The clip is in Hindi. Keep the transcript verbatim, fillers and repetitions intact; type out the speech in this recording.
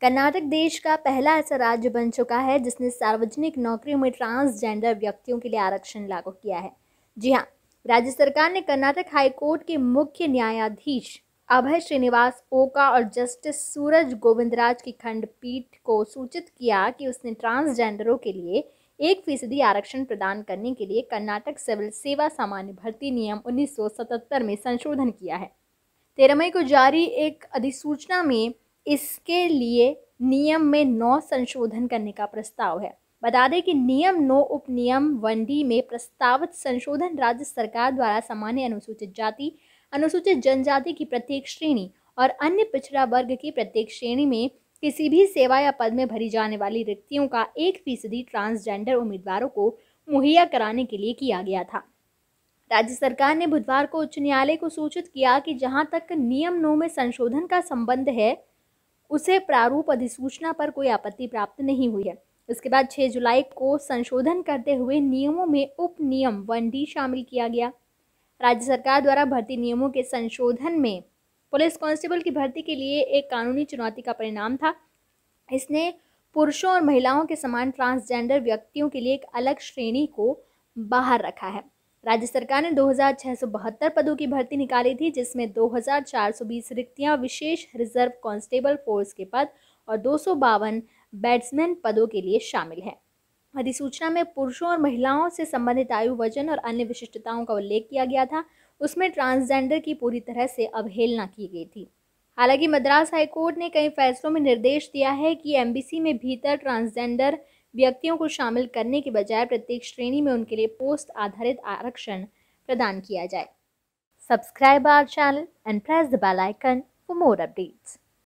कर्नाटक देश का पहला ऐसा राज्य बन चुका है जिसने सार्वजनिक नौकरियों में ट्रांसजेंडर व्यक्तियों के लिए आरक्षण लागू किया है। जी हाँ, राज्य सरकार ने कर्नाटक हाईकोर्ट के मुख्य न्यायाधीश अभय श्रीनिवास ओका और जस्टिस सूरज गोविंदराज की खंडपीठ को सूचित किया कि उसने ट्रांसजेंडरों के लिए एक फीसदी आरक्षण प्रदान करने के लिए कर्नाटक सिविल सेवा सामान्य भर्ती नियम उन्नीस सौ सतहत्तर में संशोधन किया है। तेरह मई को जारी एक अधिसूचना में इसके लिए नियम में नौ संशोधन करने का प्रस्ताव है। बता दें कि नियम नौ उपनियम वन डी में प्रस्तावित संशोधन राज्य सरकार द्वारा सामान्य अनुसूचित जाति, अनुसूचित जनजाति की प्रत्येक श्रेणी और अन्य पिछड़ा वर्ग की प्रत्येक श्रेणी में किसी भी सेवा या पद में भरी जाने वाली रिक्तियों का एक फीसदी ट्रांसजेंडर उम्मीदवारों को मुहैया कराने के लिए किया गया था। राज्य सरकार ने बुधवार को उच्च न्यायालय को सूचित किया कि जहां तक नियम नौ में संशोधन का संबंध है, उसे प्रारूप अधिसूचना पर कोई आपत्ति प्राप्त नहीं हुई है। इसके बाद छह जुलाई को संशोधन करते हुए नियमों में उपनियम वन डी शामिल किया गया। राज्य सरकार द्वारा भर्ती नियमों के संशोधन में पुलिस कांस्टेबल की भर्ती के लिए एक कानूनी चुनौती का परिणाम था। इसने पुरुषों और महिलाओं के समान ट्रांसजेंडर व्यक्तियों के लिए एक अलग श्रेणी को बाहर रखा है। राज्य सरकार ने दो हजार छः सौ बहत्तर पदों की भर्ती निकाली थी, जिसमें दो हजार चार सौ बीस रिक्तियाँ विशेष रिजर्व कांस्टेबल फोर्स के पद और दो सौ बावन बैट्समैन पदों के लिए शामिल हैं। अधिसूचना में पुरुषों और महिलाओं से संबंधित आयु, वजन और अन्य विशिष्टताओं का उल्लेख किया गया था। उसमें ट्रांसजेंडर की पूरी तरह से अवहेलना की गई थी। हालांकि मद्रास हाईकोर्ट ने कई फैसलों में निर्देश दिया है कि एमबीसी में भीतर ट्रांसजेंडर व्यक्तियों को शामिल करने के बजाय प्रत्येक श्रेणी में उनके लिए पोस्ट आधारित आरक्षण प्रदान किया जाए। Subscribe our channel and press the bell icon for more updates.